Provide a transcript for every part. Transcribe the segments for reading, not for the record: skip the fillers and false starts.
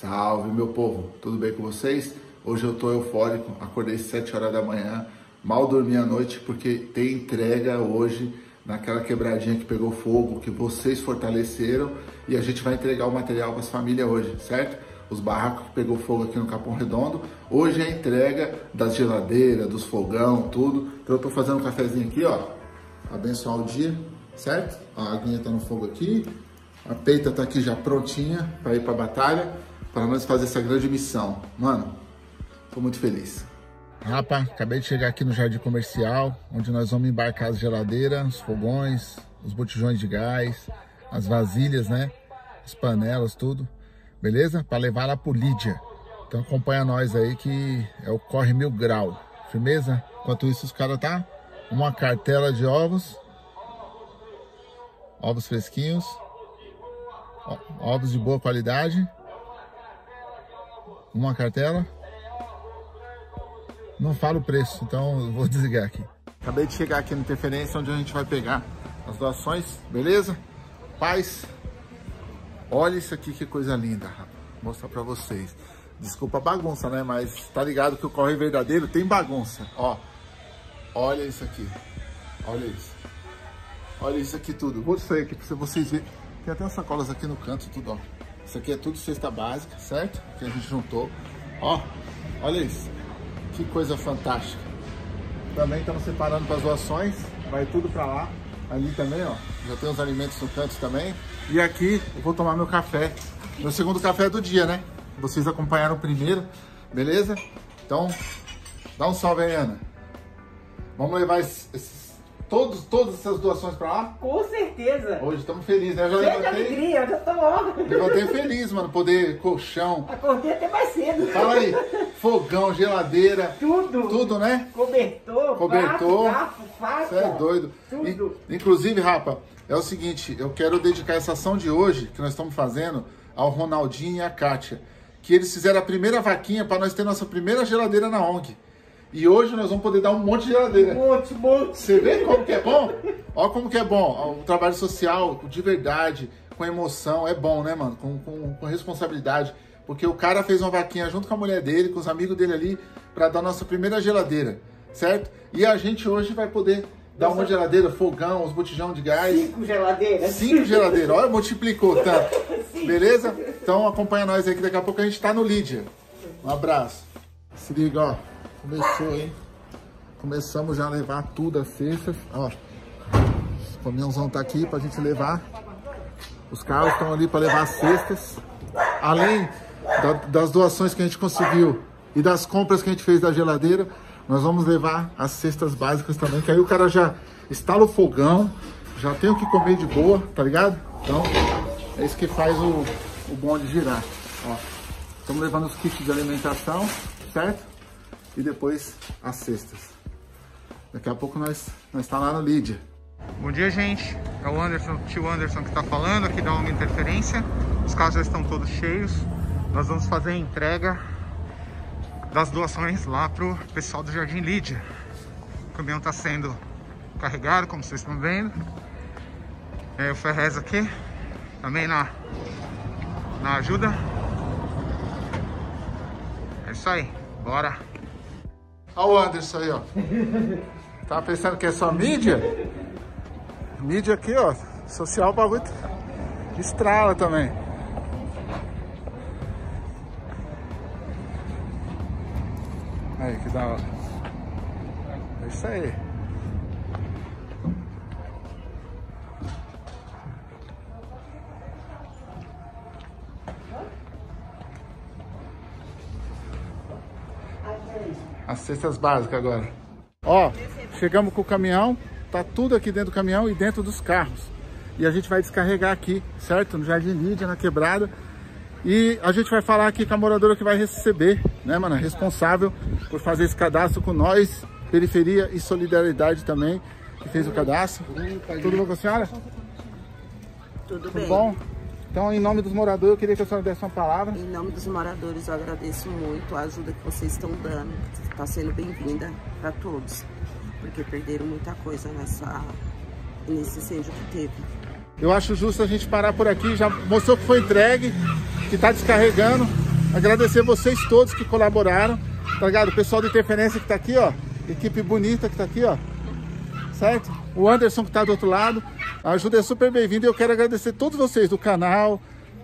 Salve, meu povo, tudo bem com vocês? Hoje eu tô eufórico, acordei às 7 horas da manhã, mal dormi à noite porque tem entrega hoje naquela quebradinha que pegou fogo, que vocês fortaleceram, e a gente vai entregar o material para as famílias hoje, certo? Os barracos que pegou fogo aqui no Capão Redondo, hoje é a entrega das geladeiras, dos fogão, tudo. Então eu tô fazendo um cafezinho aqui, ó, abençoar o dia, certo? A aguinha tá no fogo aqui. A peita tá aqui já prontinha para ir para a batalha, para nós fazer essa grande missão. Mano, tô muito feliz. Rapa, acabei de chegar aqui no Jardim Comercial, onde nós vamos embarcar as geladeiras, os fogões, os botijões de gás, as vasilhas, né? As panelas, tudo. Beleza? Para levar lá pro Lídia. Então acompanha nós aí que é o corre 1000 grau. Firmeza? Enquanto isso os caras tá uma cartela de ovos fresquinhos. Ovos de boa qualidade. Uma cartela. Não falo o preço, então eu vou desligar aqui. Acabei de chegar aqui no Interferência, onde a gente vai pegar as doações, beleza? Paz. Olha isso aqui, que coisa linda, rapaz. Vou mostrar pra vocês. Desculpa a bagunça, né? Mas tá ligado que o corre verdadeiro tem bagunça. Ó, olha isso aqui. Olha isso. Olha isso aqui tudo. Vou sair aqui pra vocês verem. Tem até umas sacolas aqui no canto, tudo, ó. Isso aqui é tudo cesta básica, certo? Que a gente juntou. Ó, olha isso. Que coisa fantástica. Também estamos separando para as doações. Vai tudo para lá. Ali também, ó. Já tem os alimentos no canto também. E aqui eu vou tomar meu café. Meu segundo café do dia, né? Vocês acompanharam o primeiro, beleza? Então, dá um salve aí, Ana. Vamos levar todas essas doações para lá? Com certeza. Hoje estamos felizes, né? Eu já levantei, alegria, eu já estou logo. Levantei feliz, mano, poder colchão. Acordei até mais cedo. Fala aí, fogão, geladeira. Tudo. Tudo, né? Cobertor. Garfo, faca. Você é doido. Tudo. Inclusive, rapa, é o seguinte, eu quero dedicar essa ação de hoje, que nós estamos fazendo, ao Ronaldinho e à Kátia, que eles fizeram a primeira vaquinha para nós ter nossa primeira geladeira na ONG. E hoje nós vamos poder dar um monte de geladeira. Um monte. Você vê como que é bom? Olha como que é bom. O trabalho social, de verdade, com emoção, é bom, né, mano? Com responsabilidade. Porque o cara fez uma vaquinha junto com a mulher dele, com os amigos dele ali, pra dar nossa primeira geladeira, certo? E a gente hoje vai poder dar uma geladeira, fogão, uns botijão de gás. 5 geladeiras. 5 geladeiras. Olha, multiplicou tanto. Sim. Beleza? Então acompanha nós aí que daqui a pouco a gente tá no Lídia. Um abraço. Se liga, ó. Começou, hein? Começamos já a levar tudo as cestas. Ó, o caminhãozão tá aqui pra gente levar. Os carros estão ali pra levar as cestas. Além das doações que a gente conseguiu e das compras que a gente fez da geladeira, nós vamos levar as cestas básicas também, que aí o cara já instala o fogão, já tem o que comer de boa, tá ligado? Então, é isso que faz o bonde girar. Ó, estamos levando os kits de alimentação, certo? E depois as cestas. Daqui a pouco nós tá lá no Lídia. Bom dia, gente. É o Anderson, o tio Anderson que tá falando aqui da ONG Interferência. Os carros já estão todos cheios. Nós vamos fazer a entrega das doações lá pro pessoal do Jardim Lídia. O caminhão tá sendo carregado, como vocês estão vendo. É o Ferrez aqui, também na ajuda. É isso aí, bora! Olha o Anderson aí, ó. Tava pensando que é só mídia? Mídia aqui, ó. Social, o bagulho estrala também. Aí, que da hora. É isso aí. As cestas básicas agora. Ó, chegamos com o caminhão, tá tudo aqui dentro do caminhão e dentro dos carros. E a gente vai descarregar aqui, certo? No Jardim Lídia, na quebrada. E a gente vai falar aqui com a moradora que vai receber, né, mano? Responsável por fazer esse cadastro com nós, Periferia e Solidariedade também, que fez o cadastro. Tudo bom com a senhora? Tudo bem. Tudo bom? Então, em nome dos moradores, eu queria que a senhora desse uma palavra. Em nome dos moradores, eu agradeço muito a ajuda que vocês estão dando. Está sendo bem-vinda para todos, porque perderam muita coisa nesse incêndio que teve. Eu acho justo a gente parar por aqui. Já mostrou que foi entregue, que está descarregando. Agradecer vocês todos que colaboraram, tá ligado? O pessoal da Interferência que tá aqui, ó. Equipe bonita que tá aqui, ó. Certo? O Anderson que tá do outro lado. A ajuda é super bem-vinda. Eu quero agradecer todos vocês do canal,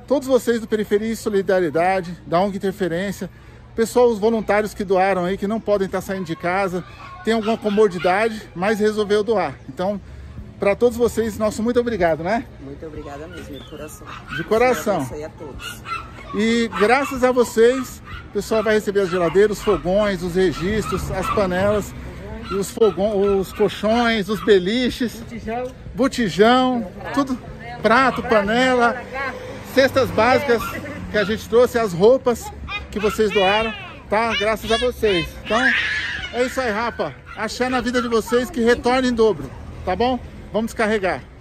todos vocês do Periferia e Solidariedade, da ONG Interferência, pessoal, os voluntários que doaram aí, que não podem estar saindo de casa, tem alguma comodidade, mas resolveu doar. Então, para todos vocês, nosso muito obrigado, né? Muito obrigada mesmo, de coração. De coração. Abençoe a todos. E graças a vocês, o pessoal vai receber as geladeiras, os fogões, os registros, as panelas, os fogões, os colchões, os beliches, botijão, tudo, prato, panela, cestas básicas que a gente trouxe, as roupas que vocês doaram, tá? Graças a vocês. Então, é isso aí, rapa. Achar na vida de vocês que retorne em dobro, tá bom? Vamos descarregar.